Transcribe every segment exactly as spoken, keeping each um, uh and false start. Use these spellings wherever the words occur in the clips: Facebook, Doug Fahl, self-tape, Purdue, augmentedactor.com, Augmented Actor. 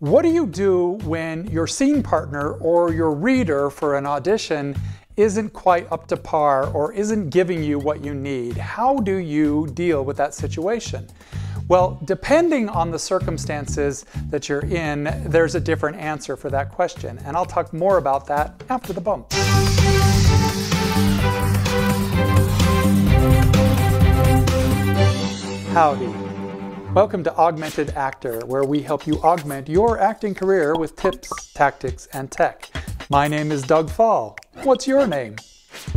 What do you do when your scene partner or your reader for an audition isn't quite up to par or isn't giving you what you need? How do you deal with that situation? Well, depending on the circumstances that you're in, there's a different answer for that question, and I'll talk more about that after the bump. Howdy. Welcome to Augmented Actor, where we help you augment your acting career with tips, tactics, and tech. My name is Doug Fahl. What's your name?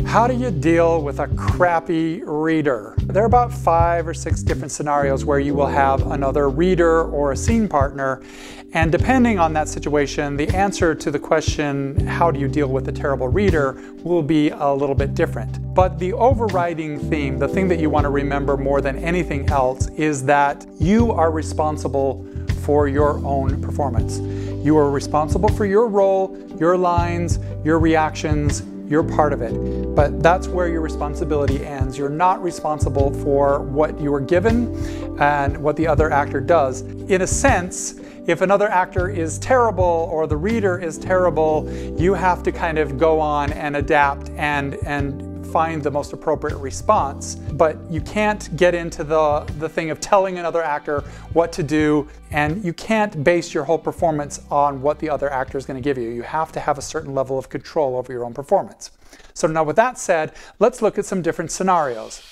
How do you deal with a crappy reader? There are about five or six different scenarios where you will have another reader or a scene partner, and depending on that situation, the answer to the question, how do you deal with a terrible reader, will be a little bit different. But the overriding theme, the thing that you want to remember more than anything else, is that you are responsible for your own performance. You are responsible for your role, your lines, your reactions. You're part of it, but that's where your responsibility ends. You're not responsible for what you were given and what the other actor does. In a sense, if another actor is terrible or the reader is terrible, you have to kind of go on and adapt and, and find the most appropriate response, but you can't get into the, the thing of telling another actor what to do, and you can't base your whole performance on what the other actor is going to give you. You have to have a certain level of control over your own performance. So now with that said, let's look at some different scenarios.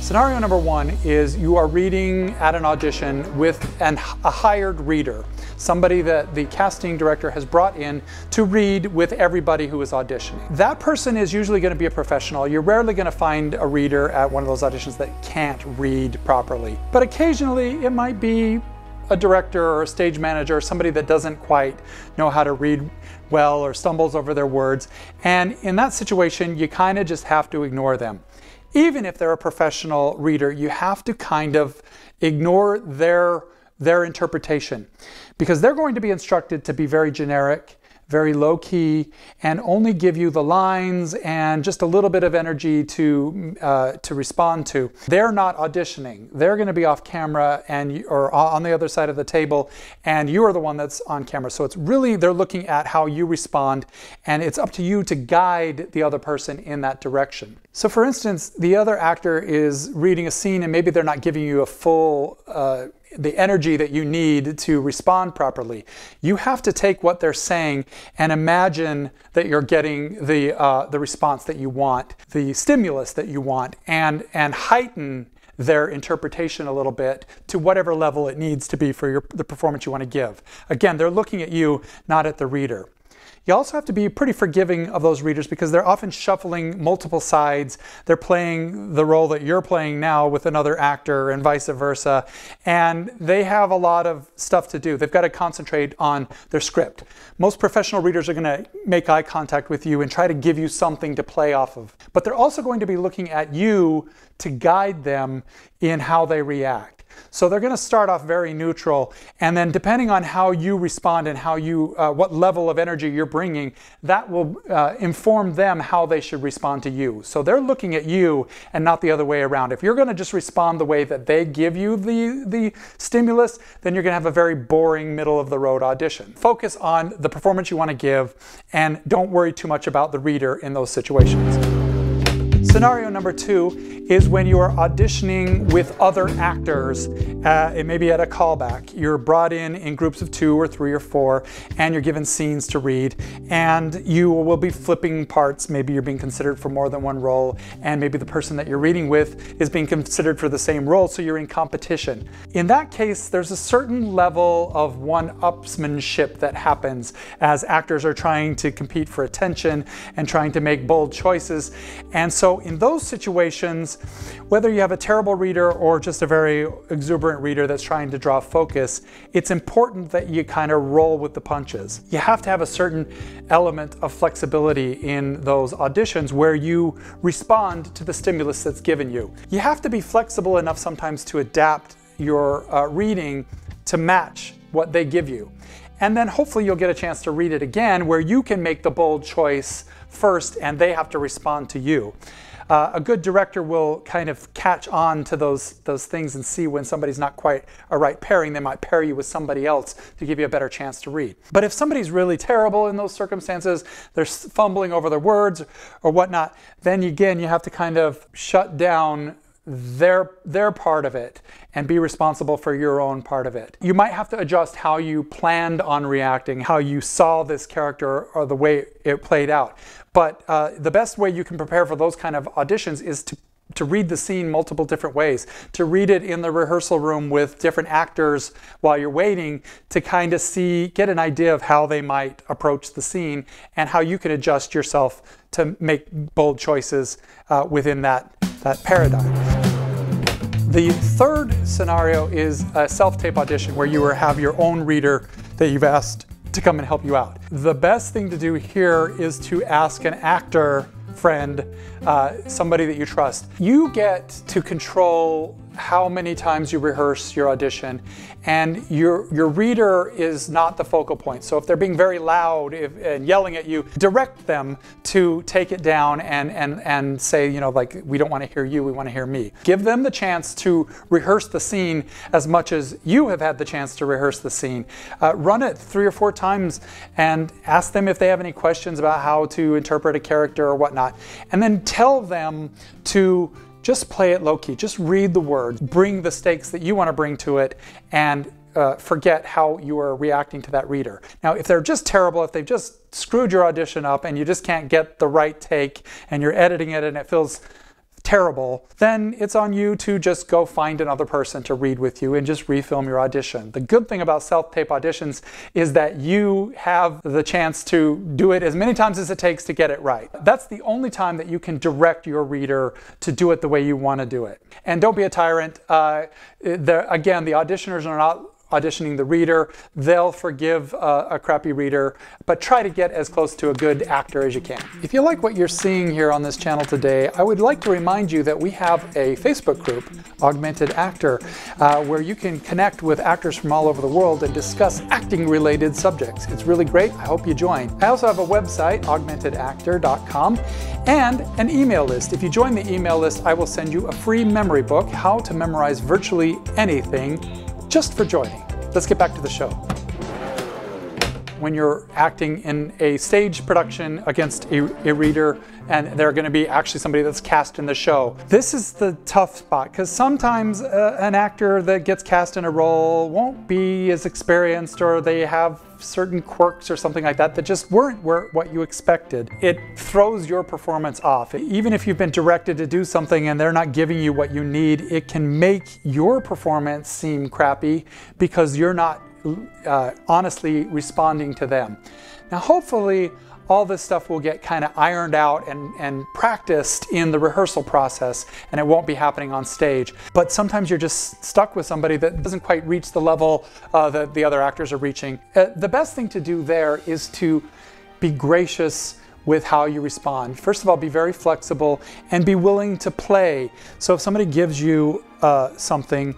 Scenario number one is you are reading at an audition with an, a hired reader, somebody that the casting director has brought in to read with everybody who is auditioning. That person is usually going to be a professional. You're rarely going to find a reader at one of those auditions that can't read properly. But occasionally it might be a director or a stage manager, somebody that doesn't quite know how to read well or stumbles over their words. And in that situation, you kind of just have to ignore them. Even if they're a professional reader, you have to kind of ignore their, their interpretation, because they're going to be instructed to be very generic, very low key, and only give you the lines and just a little bit of energy to uh, to respond to. They're not auditioning. They're going to be off camera and or on the other side of the table, and you are the one that's on camera. So it's really, they're looking at how you respond, and it's up to you to guide the other person in that direction. So for instance, the other actor is reading a scene and maybe they're not giving you a full uh, the energy that you need to respond properly. You have to take what they're saying and imagine that you're getting the, uh, the response that you want, the stimulus that you want, and, and heighten their interpretation a little bit to whatever level it needs to be for your, the performance you want to give. Again, they're looking at you, not at the reader. You also have to be pretty forgiving of those readers, because they're often shuffling multiple sides. They're playing the role that you're playing now with another actor and vice versa. And they have a lot of stuff to do. They've got to concentrate on their script. Most professional readers are going to make eye contact with you and try to give you something to play off of. But they're also going to be looking at you to guide them in how they react. So they're going to start off very neutral, and then depending on how you respond and how you, uh, what level of energy you're bringing, that will uh, inform them how they should respond to you. So they're looking at you and not the other way around. If you're going to just respond the way that they give you the, the stimulus, then you're going to have a very boring middle of the road audition. Focus on the performance you want to give, and don't worry too much about the reader in those situations. Scenario number two is when you are auditioning with other actors. Uh, it may be at a callback. You're brought in in groups of two or three or four, and you're given scenes to read, and you will be flipping parts. Maybe you're being considered for more than one role, and maybe the person that you're reading with is being considered for the same role, so you're in competition. In that case, there's a certain level of one-upsmanship that happens as actors are trying to compete for attention and trying to make bold choices. And so in those situations, whether you have a terrible reader or just a very exuberant reader that's trying to draw focus, it's important that you kind of roll with the punches. You have to have a certain element of flexibility in those auditions where you respond to the stimulus that's given you. You have to be flexible enough sometimes to adapt your uh, reading to match what they give you. And then hopefully you'll get a chance to read it again where you can make the bold choice first and they have to respond to you. Uh, a good director will kind of catch on to those, those things and see when somebody's not quite a right pairing. They might pair you with somebody else to give you a better chance to read. But if somebody's really terrible in those circumstances, they're fumbling over their words or whatnot, then again, you have to kind of shut down their their part of it and be responsible for your own part of it. You might have to adjust how you planned on reacting, how you saw this character or the way it played out. But uh, the best way you can prepare for those kind of auditions is to to read the scene multiple different ways, to read it in the rehearsal room with different actors while you're waiting to kind of see, get an idea of how they might approach the scene and how you can adjust yourself to make bold choices uh, within that, that paradigm. The third scenario is a self-tape audition where you have your own reader that you've asked to come and help you out. The best thing to do here is to ask an actor friend, uh, somebody that you trust. You get to control how many times you rehearse your audition, and your your reader is not the focal point. So if they're being very loud if, and yelling at you, direct them to take it down and, and, and say, you know, like, we don't want to hear you, we want to hear me. Give them the chance to rehearse the scene as much as you have had the chance to rehearse the scene. Uh, run it three or four times and ask them if they have any questions about how to interpret a character or whatnot, and then tell them to just play it low-key, just read the words, bring the stakes that you want to bring to it, and uh, forget how you are reacting to that reader. Now, if they're just terrible, if they've just screwed your audition up and you just can't get the right take and you're editing it and it feels terrible, then it's on you to just go find another person to read with you and just refilm your audition. The good thing about self-tape auditions is that you have the chance to do it as many times as it takes to get it right. That's the only time that you can direct your reader to do it the way you want to do it. And don't be a tyrant. Uh, the, again, the auditioners are not auditioning the reader. They'll forgive uh, a crappy reader, but try to get as close to a good actor as you can. If you like what you're seeing here on this channel today, I would like to remind you that we have a Facebook group, Augmented Actor, uh, where you can connect with actors from all over the world and discuss acting-related subjects. It's really great. I hope you join. I also have a website, augmented actor dot com, and an email list. If you join the email list, I will send you a free memory book, How to Memorize Virtually Anything, just for joining. Let's get back to the show. When you're acting in a stage production against a, a reader, and they're going to be actually somebody that's cast in the show, this is the tough spot, because sometimes uh, an actor that gets cast in a role won't be as experienced, or they have certain quirks or something like that that just weren't what you expected. It throws your performance off. Even if you've been directed to do something and they're not giving you what you need, it can make your performance seem crappy because you're not uh, honestly responding to them. Now, hopefully, all this stuff will get kind of ironed out and, and practiced in the rehearsal process, and it won't be happening on stage. But sometimes you're just stuck with somebody that doesn't quite reach the level uh, that the other actors are reaching. Uh, the best thing to do there is to be gracious with how you respond. First of all, be very flexible and be willing to play. So if somebody gives you uh, something,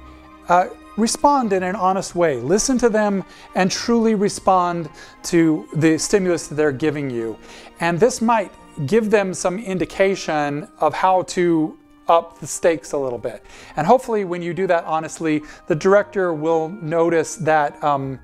uh, respond in an honest way. Listen to them and truly respond to the stimulus that they're giving you. And this might give them some indication of how to up the stakes a little bit. And hopefully when you do that honestly, the director will notice that um,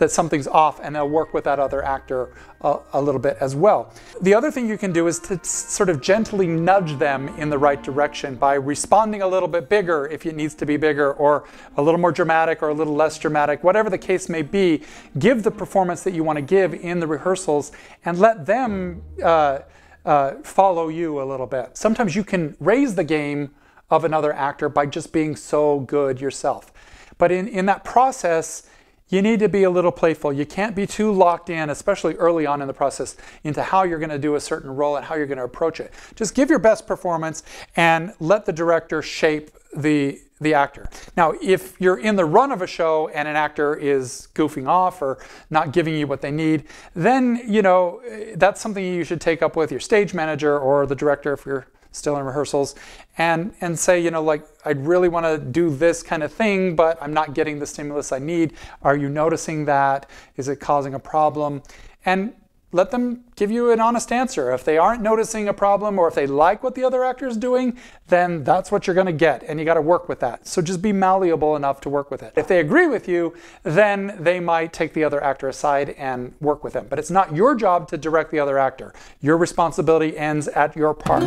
that something's off, and they'll work with that other actor a, a little bit as well. The other thing you can do is to sort of gently nudge them in the right direction by responding a little bit bigger if it needs to be bigger, or a little more dramatic or a little less dramatic, whatever the case may be. Give the performance that you want to give in the rehearsals and let them uh, uh, follow you a little bit. Sometimes you can raise the game of another actor by just being so good yourself. But in, in that process, you need to be a little playful. You can't be too locked in, especially early on in the process, into how you're going to do a certain role and how you're going to approach it. Just give your best performance and let the director shape the, the actor. Now, if you're in the run of a show and an actor is goofing off or not giving you what they need, then, you know, that's something you should take up with your stage manager or the director if you're still in rehearsals, and and say, you know, like, I'd really want to do this kind of thing, but I'm not getting the stimulus I need. Are you noticing that? Is it causing a problem? And let them give you an honest answer. If they aren't noticing a problem, or if they like what the other actor is doing, then that's what you're going to get, and you got to work with that. So just be malleable enough to work with it. If they agree with you, then they might take the other actor aside and work with them. But it's not your job to direct the other actor. Your responsibility ends at your part.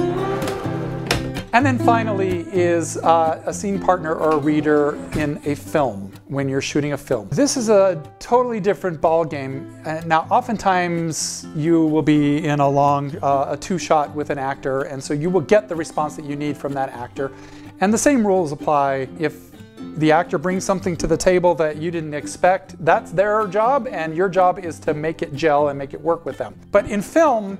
And then finally is uh, a scene partner or a reader in a film, when you're shooting a film. This is a totally different ball game. Now, oftentimes you will be in a long, uh, a two shot with an actor, and so you will get the response that you need from that actor. And the same rules apply. If the actor brings something to the table that you didn't expect, that's their job, and your job is to make it gel and make it work with them. But in film,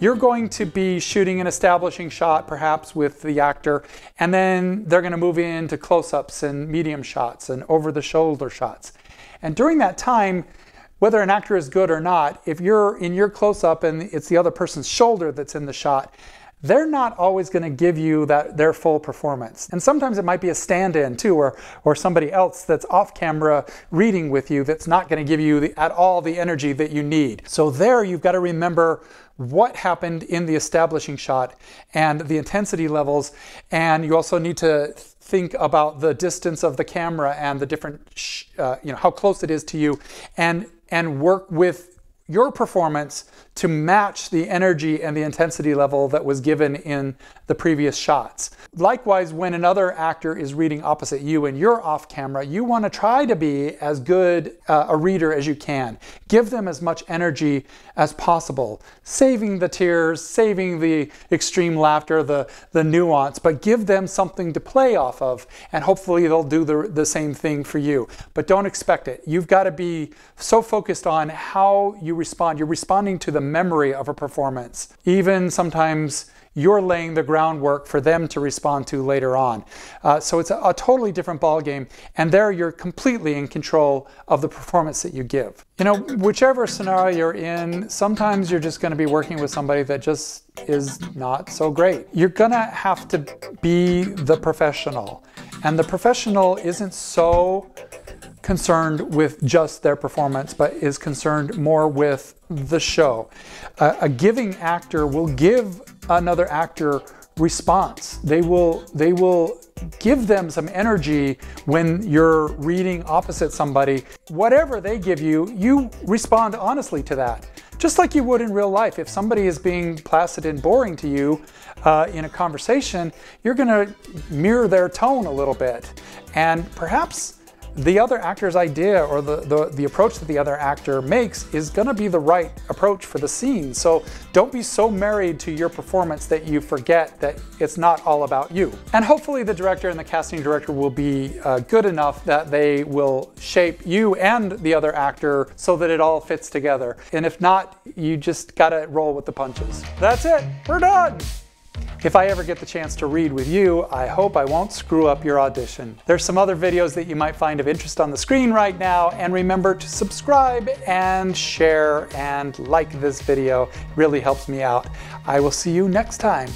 you're going to be shooting an establishing shot, perhaps with the actor, and then they're going to move into close-ups and medium shots and over-the-shoulder shots. And during that time, whether an actor is good or not, if you're in your close-up and it's the other person's shoulder that's in the shot, they're not always going to give you that their full performance. And sometimes it might be a stand-in too, or, or somebody else that's off-camera reading with you that's not going to give you the, at all the energy that you need. So there you've got to remember what happened in the establishing shot and the intensity levels, and you also need to think about the distance of the camera and the different, sh uh, you know, how close it is to you, and, and work with your performance to match the energy and the intensity level that was given in the previous shots. Likewise, when another actor is reading opposite you and you're off camera, you want to try to be as good uh, a reader as you can. Give them as much energy as possible, saving the tears, saving the extreme laughter, the, the nuance, but give them something to play off of, and hopefully they'll do the, the same thing for you. But don't expect it. You've got to be so focused on how you respond. You're responding to the memory of a performance. Even sometimes you're laying the groundwork for them to respond to later on. Uh, so it's a, a totally different ball game, and there you're completely in control of the performance that you give. You know, whichever scenario you're in, sometimes you're just going to be working with somebody that just is not so great. You're going to have to be the professional, and the professional isn't so concerned with just their performance, but is concerned more with the show. Uh, a giving actor will give another actor response. They will, they will give them some energy when you're reading opposite somebody. Whatever they give you, you respond honestly to that. Just like you would in real life. If somebody is being placid and boring to you uh, in a conversation, you're gonna mirror their tone a little bit. And perhaps the other actor's idea, or the, the, the approach that the other actor makes, is going to be the right approach for the scene. So don't be so married to your performance that you forget that it's not all about you. And hopefully the director and the casting director will be uh, good enough that they will shape you and the other actor so that it all fits together. And if not, you just got to roll with the punches. That's it. We're done. If I ever get the chance to read with you, I hope I won't screw up your audition. There's some other videos that you might find of interest on the screen right now, and remember to subscribe and share and like this video. It really helps me out. I will see you next time.